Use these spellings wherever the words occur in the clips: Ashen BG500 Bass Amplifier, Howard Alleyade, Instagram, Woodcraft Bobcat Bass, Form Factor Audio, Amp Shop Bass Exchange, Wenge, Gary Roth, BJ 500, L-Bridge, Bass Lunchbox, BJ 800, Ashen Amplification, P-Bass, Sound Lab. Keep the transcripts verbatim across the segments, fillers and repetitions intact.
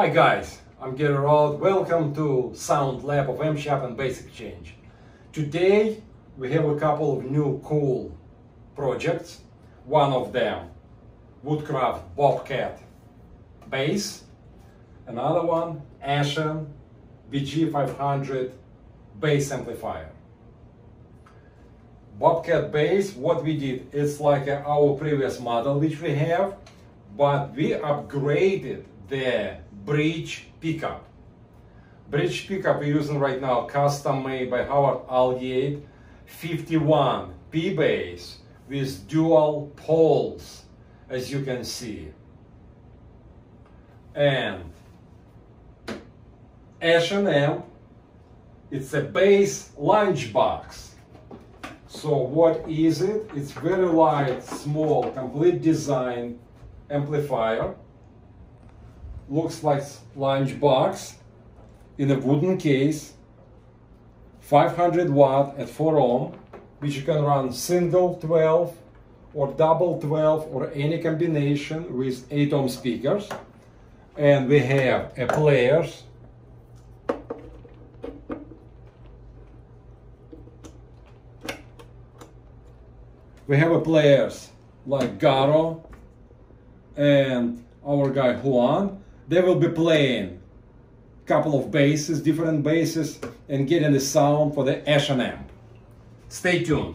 Hi guys, I'm Gary Roth. Welcome to Sound Lab of Amp Shop and Bass Exchange. Today we have a couple of new cool projects. One of them, Woodcraft Bobcat Bass. Another one, Ashen B G five hundred Bass Amplifier. Bobcat Bass, what we did, it's like our previous model which we have, but we upgraded the bridge pickup. Bridge pickup we're using right now, custom made by Howard Alleyade, fifty-one P-Bass with dual poles, as you can see. And Ashen amp, it's a bass lunch box. So what is it? It's very light, small, complete design amplifier. Looks like lunch box in a wooden case, five hundred watt at four ohm, which you can run single twelve or double twelve or any combination with eight ohm speakers. And we have a player, we have a players like Garo and our guy Juan. They will be playing a couple of basses, different basses, and getting the sound for the Ashen amp. Stay tuned.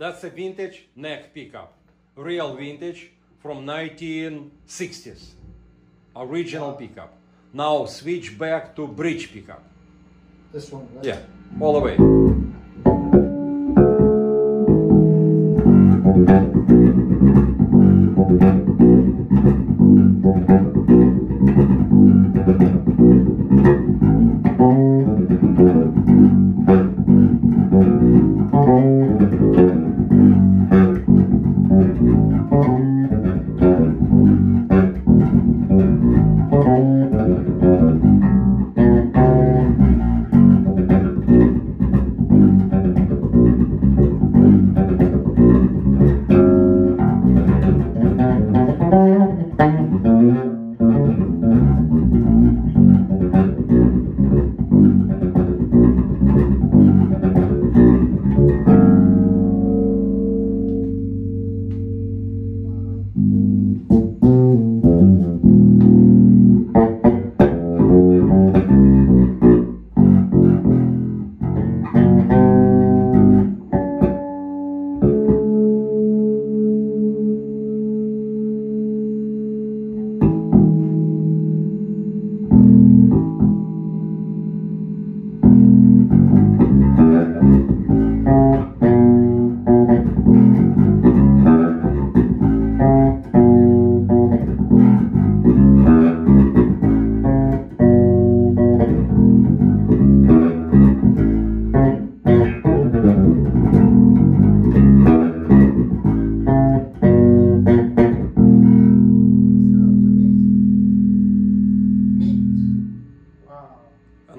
That's a vintage neck pickup, real vintage from nineteen sixties, original pickup. Now switch back to bridge pickup. This one, right? Yeah, all the way.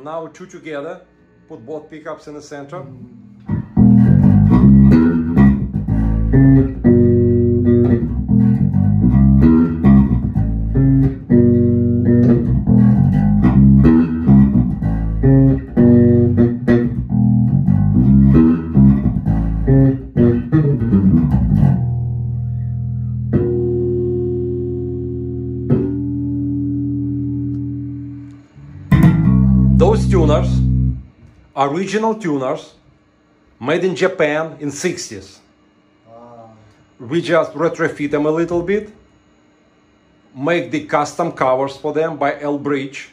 Now two together, put both pickups in the center. Those tuners original tuners made in Japan in sixties. Wow. We just retrofit them a little bit, make the custom covers for them by L-Bridge,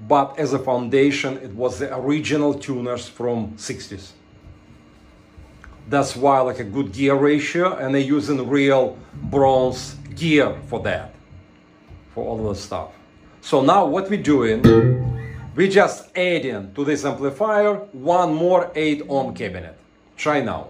but as a foundation it was the original tuners from sixties. That's why like a good gear ratio, and they're using real bronze gear for that, for all the stuff. So now what we're doing, we're just adding to this amplifier one more eight ohm cabinet. Try now.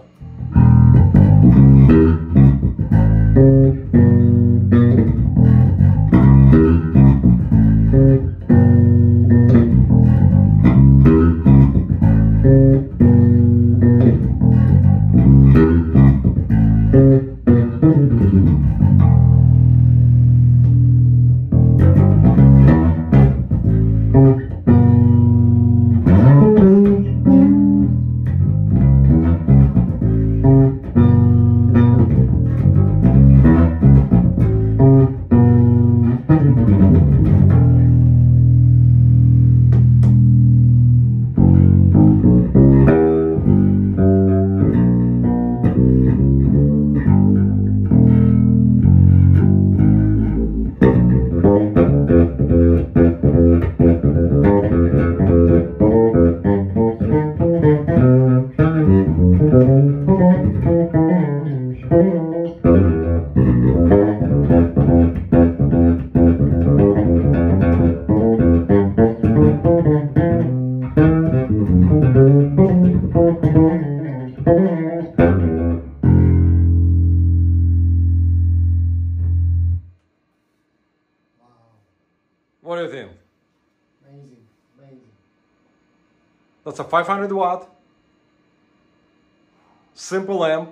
What do you think? Amazing, amazing. That's a five hundred watt simple amp.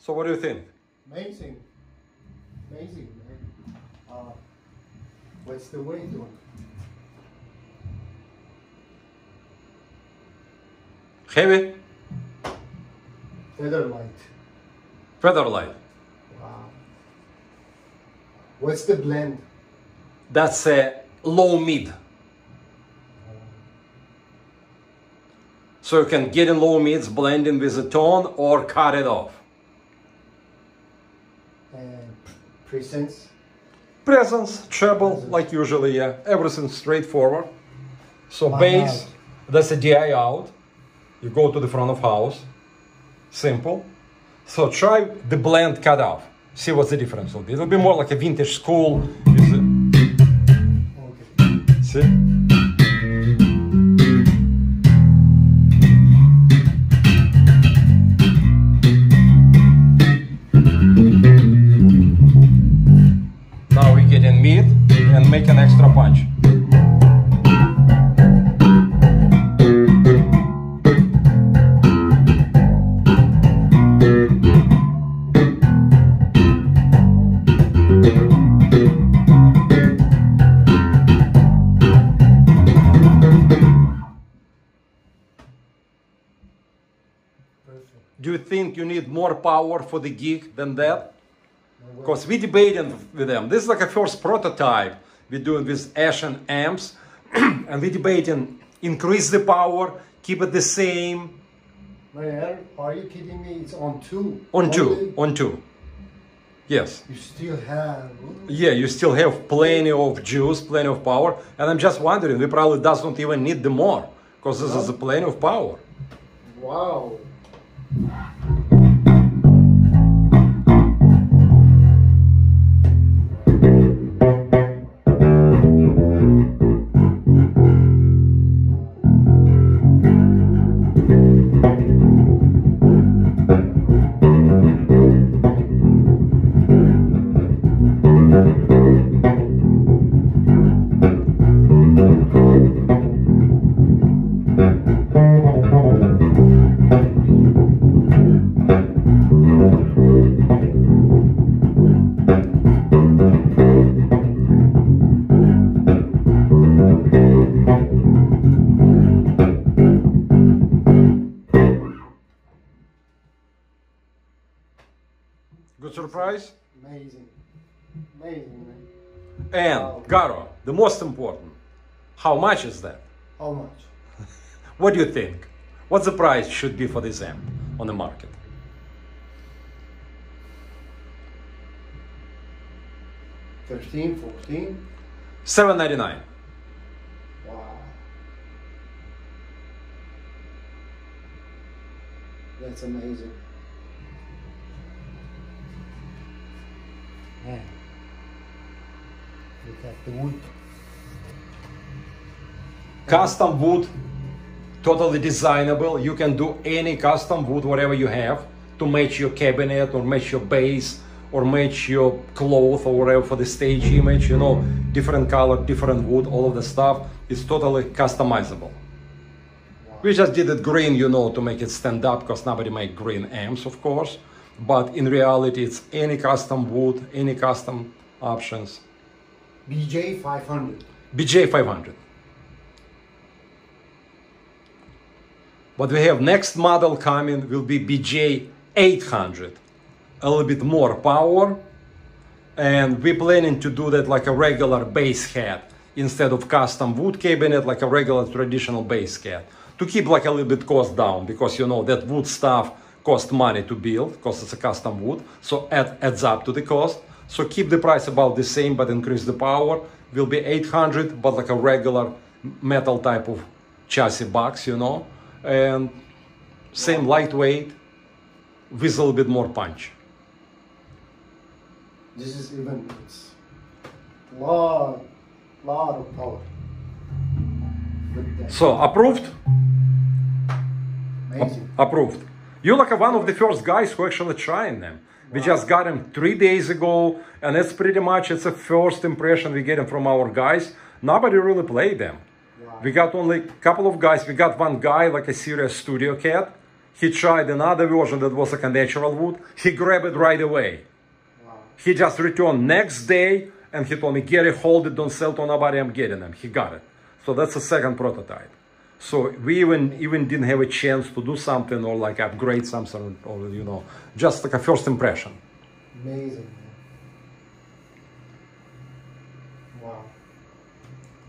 So what do you think? Amazing, amazing. Uh, what's the weight doing? Heavy? Feather light. Feather light. Wow. What's the blend? That's a low mid. So you can get in low mids, blend in with a tone, or cut it off. Presence? Presence, treble, presence. Like usually, yeah. Everything straightforward. So wow. Bass, that's a D I out. You go to the front of house. Simple. So try the blend cut off. See what's the difference will be. It'll be more like a vintage school. With the... okay. See? Do you think you need more power for the gig than that? Because we debated with them. This is like a first prototype we're doing with Ashen amps. And we debating increase the power, keep it the same. Man, are you kidding me? It's on two. On two, only? on two. Yes. You still have... Yeah, you still have plenty of juice, plenty of power. And I'm just wondering, we probably doesn't even need the more. Because this oh. is a plenty of power. Wow. Surprise? Amazing. Amazing, man. And, wow. Garo, the most important, how much is that? How much? What do you think? What the price should be for this amp on the market? thirteen, fourteen? seven ninety-nine. Wow. That's amazing. Man, look at the wood. Custom wood, totally designable. You can do any custom wood, whatever you have, to match your cabinet or match your base or match your cloth or whatever for the stage image, you know, different color, different wood, all of the stuff. It's totally customizable. Wow. We just did it green, you know, to make it stand up, because nobody made green amps, of course. But in reality, it's any custom wood, any custom options. B J five hundred. B J five hundred. What we have next model coming will be B J eight hundred. A little bit more power. And we're planning to do that like a regular bass head. Instead of custom wood cabinet, like a regular traditional bass head. To keep like a little bit cost down, because you know that wood stuff cost money to build, because it's a custom wood, so add, adds up to the cost. So keep the price about the same, but increase the power. Will be eight hundred, but like a regular metal type of chassis box, you know, and same lightweight with a little bit more punch. This is even it's lot, lot of power. So approved. Amazing. A approved. You're like one of the first guys who actually trying them. Wow. We just got them three days ago, and it's pretty much it's a first impression we get from our guys. Nobody really played them. Wow. We got only a couple of guys. We got one guy, like a serious studio cat. He tried another version that was like a natural wood. He grabbed it right away. Wow. He just returned next day, and he told me, Gary, hold it, don't sell to nobody, I'm getting them. He got it. So that's the second prototype. So we even even didn't have a chance to do something or like upgrade something, or you know, just like a first impression. Amazing. Wow.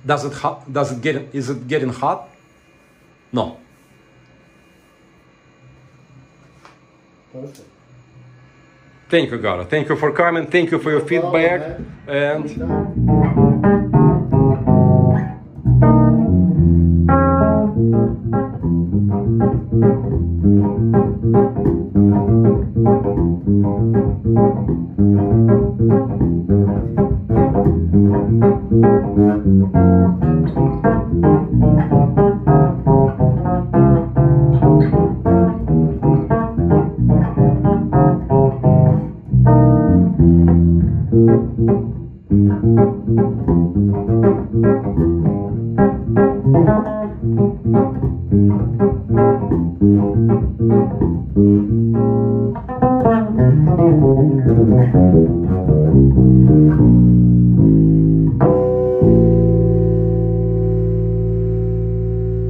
Does it hot? Does it get? Is it getting hot? No. Perfect. Thank you, Garo. Thank you for coming. Thank you for your feedback. Oh, and.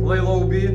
Play low B.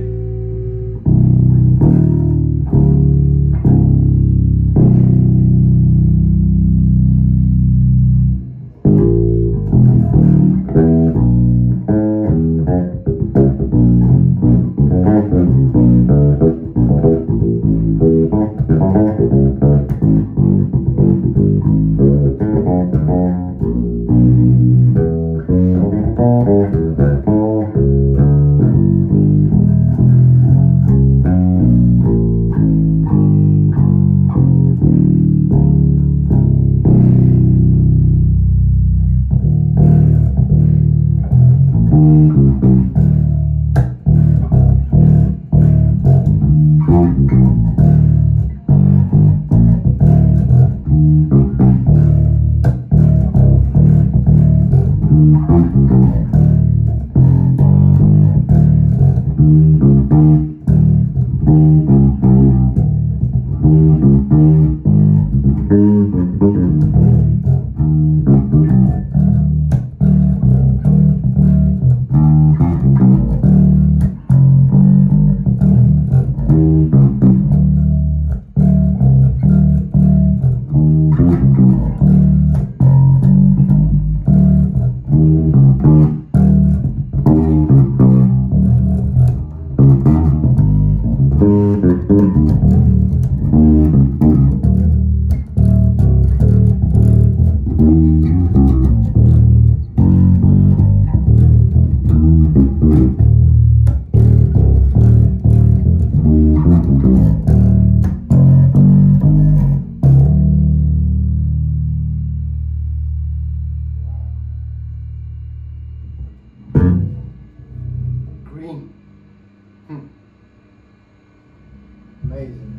amazing.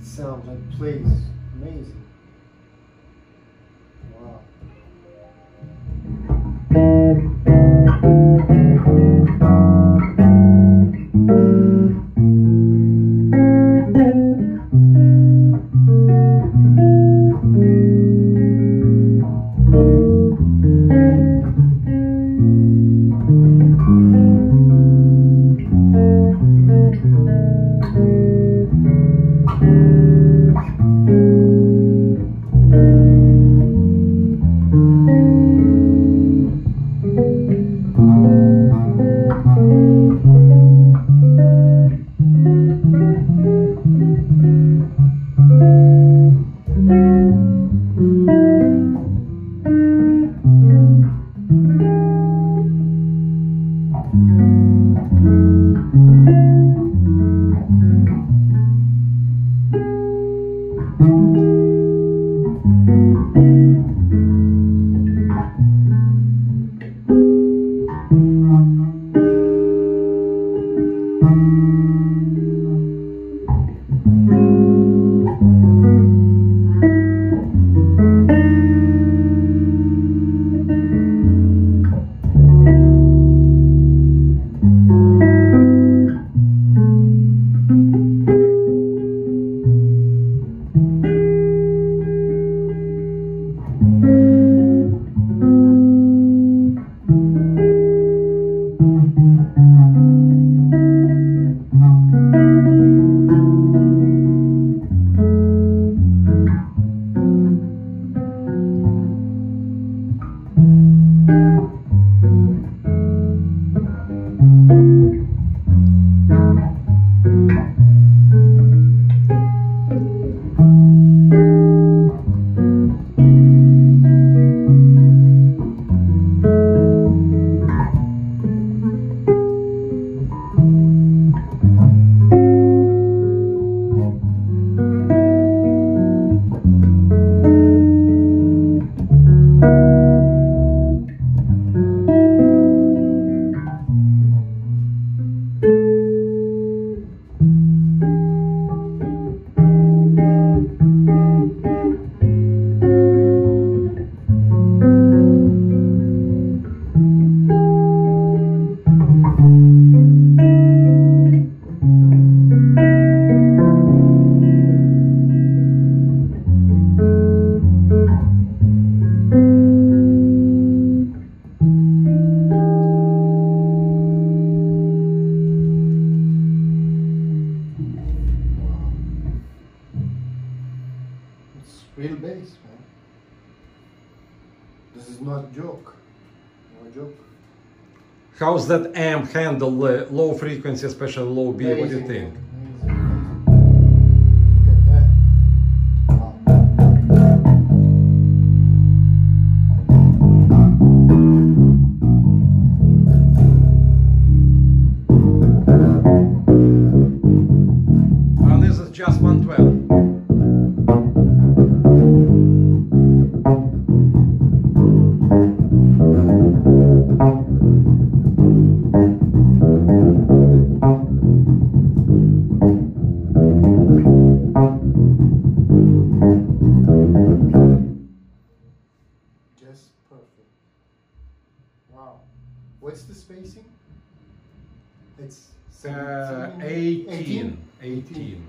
It sounds like plays amazing. Wow. Real bass, man. This is not a joke. No joke. How's that amp handle uh, low frequency, especially low B? Amazing. What do you think? What's the spacing? It's uh, eighteen. eighteen. eighteen.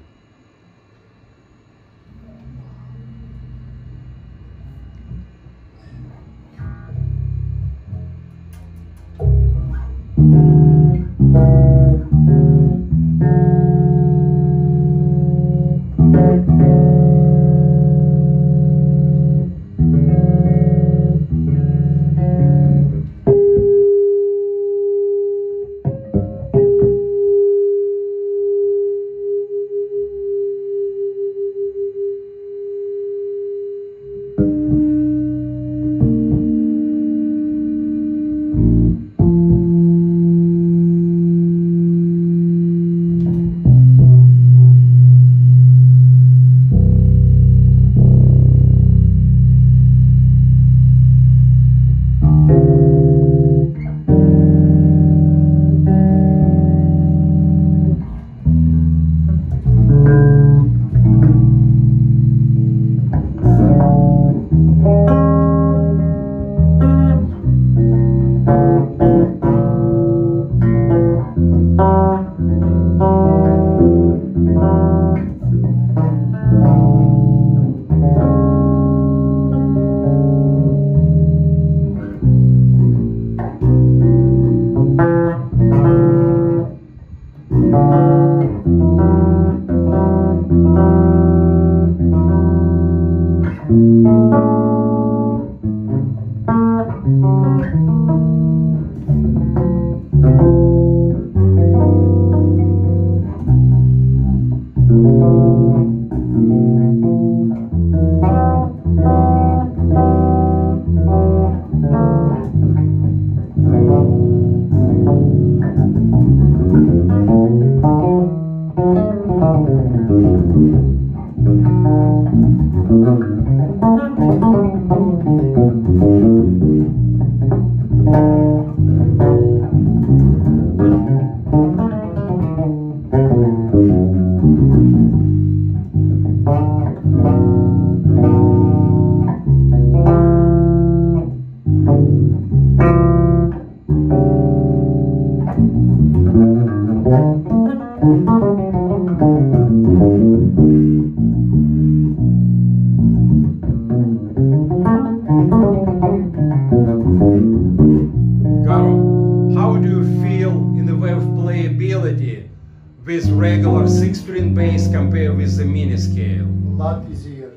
With regular six-string bass compared with the mini scale. A lot easier.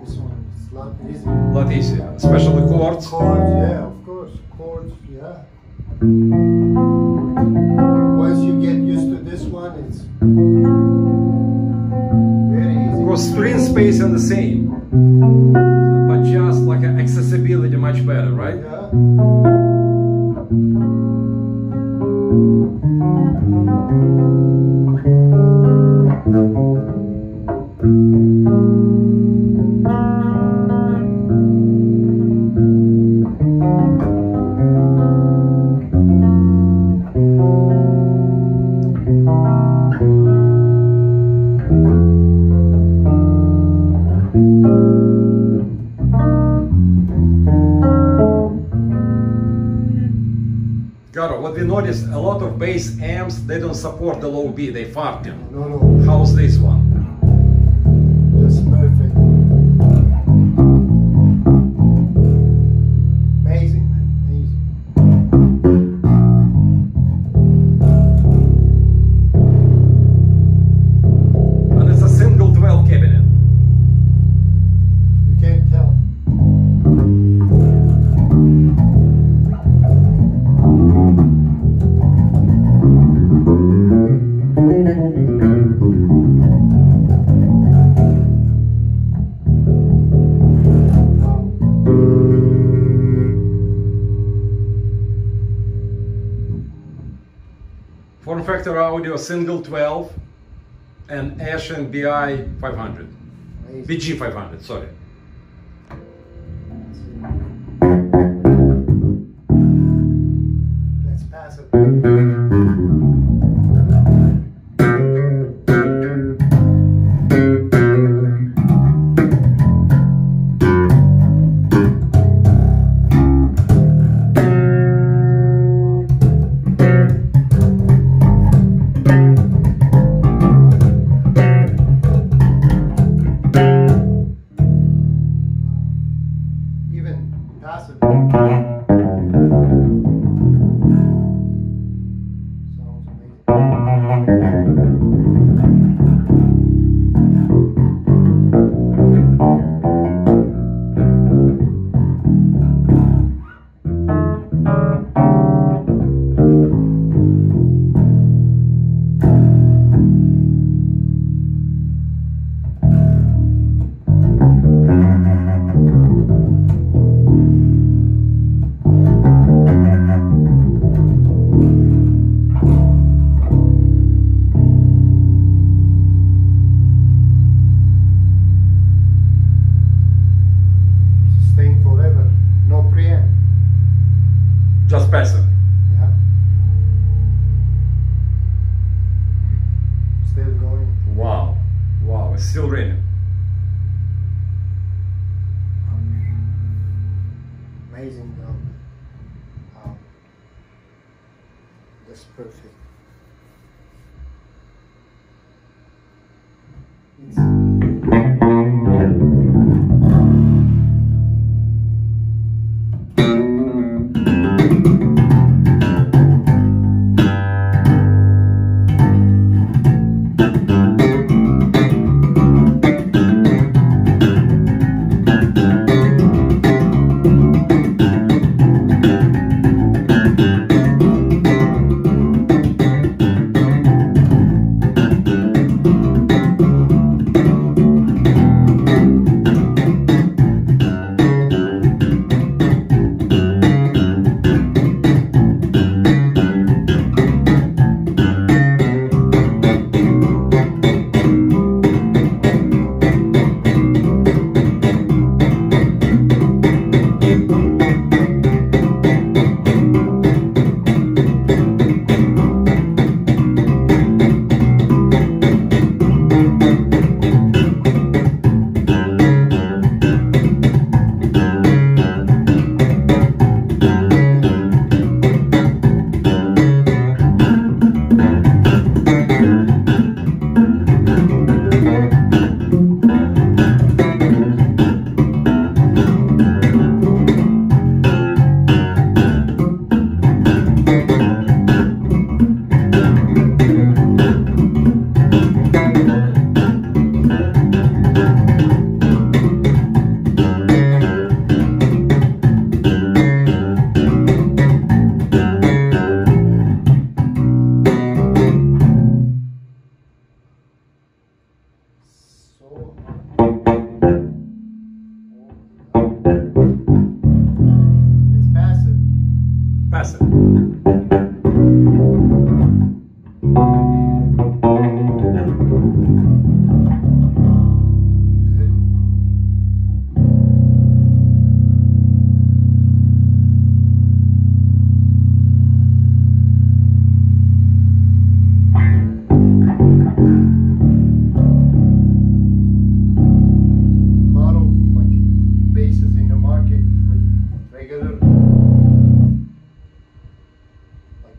This one is a lot easier. A lot easier, especially chords. Chords, yeah, of course. Chords, yeah. Once you get used to this one, it's very easy. Because string space are the same, but just like an accessibility much better, right? Yeah. What we noticed, a lot of bass amps, they don't support the low B, they fart them. No, no. How's this one? That's perfect. Amazing, man, amazing. And it's a single twelve cabinet. You can't tell. Form Factor Audio Single twelve and Ashen B I five hundred. B G five hundred, sorry. Let's pass still raining. Amazing job. Wow. That's perfect. It's It's passive. Passive.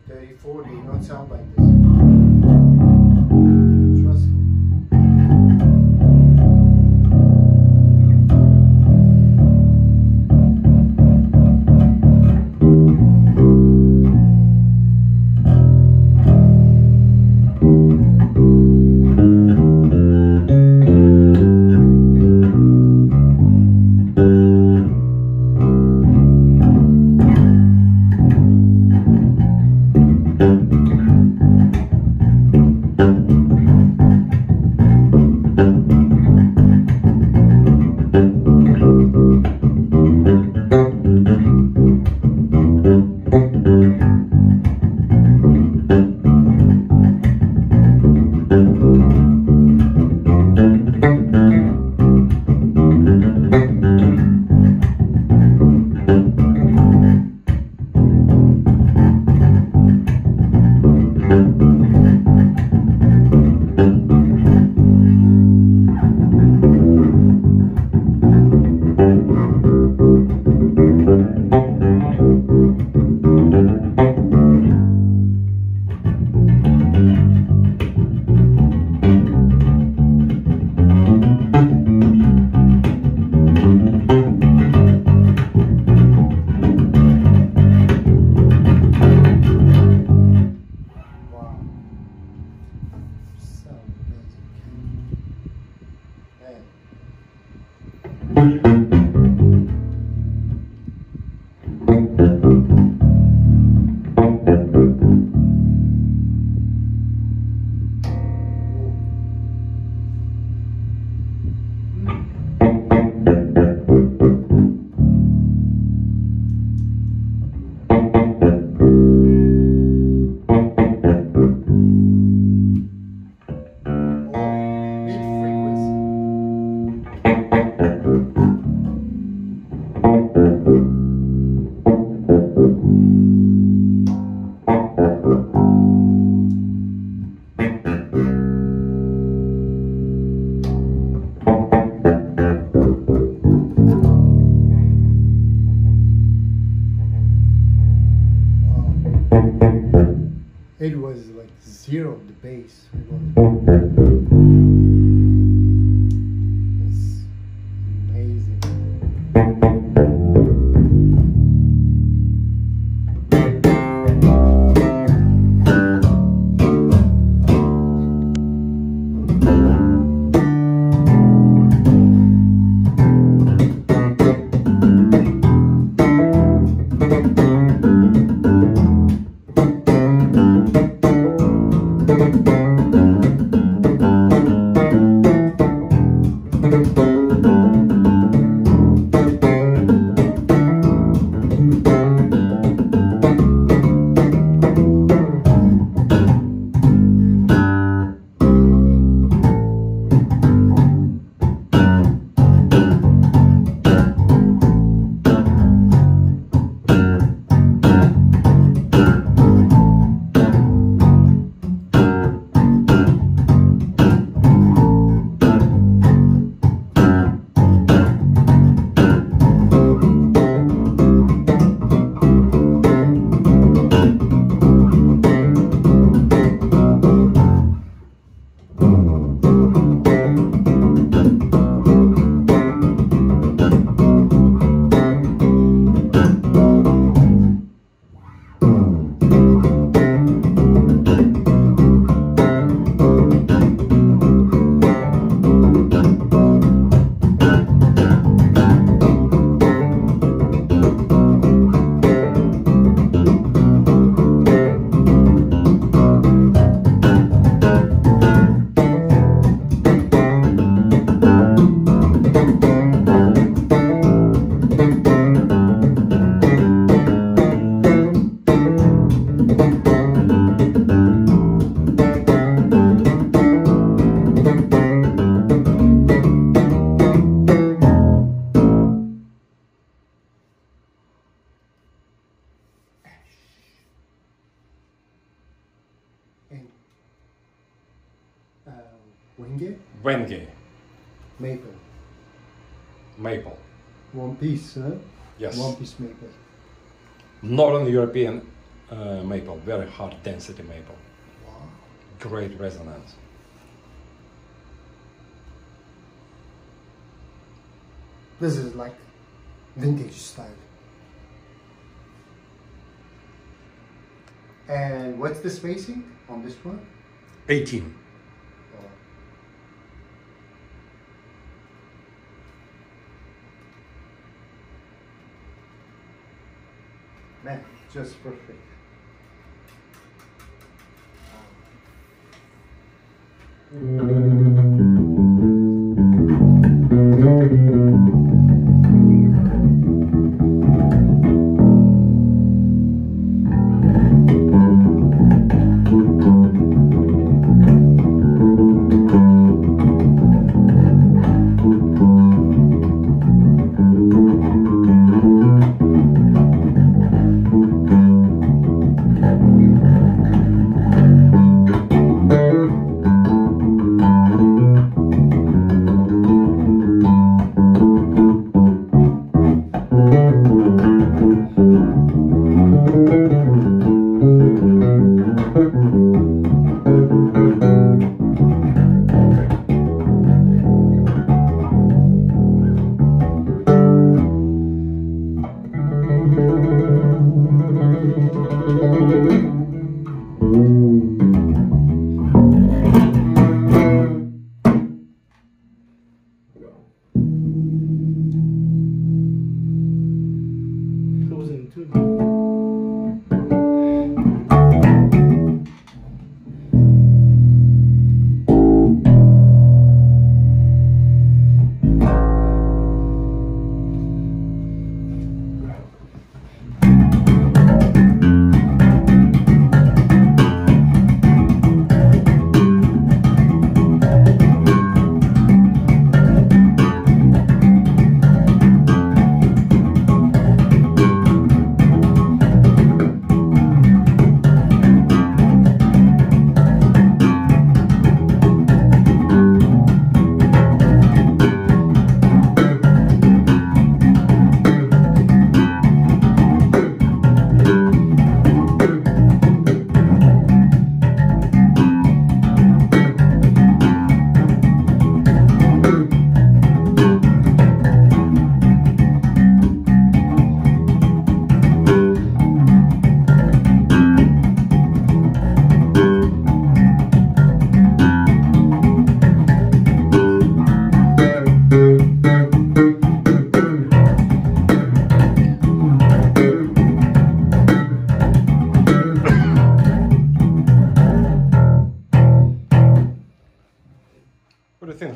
thirty, forty, you don't sound like this. Trust me. It was like zero, the bass. It's amazing. Thank you. Wenge. Maple. Maple. One piece, huh? Yes. One piece maple. Northern European uh, maple, very hard density maple. Wow. Great resonance. This is like vintage style. And what's the spacing on this one? eighteen. Oh. Man, just perfect.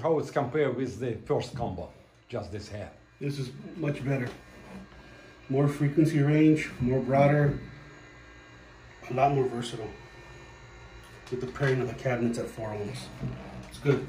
How it's compared with the first combo, just this hair. This is much better. More frequency range, more broader, a lot more versatile. With the pairing of the cabinets at four ohms, it's good.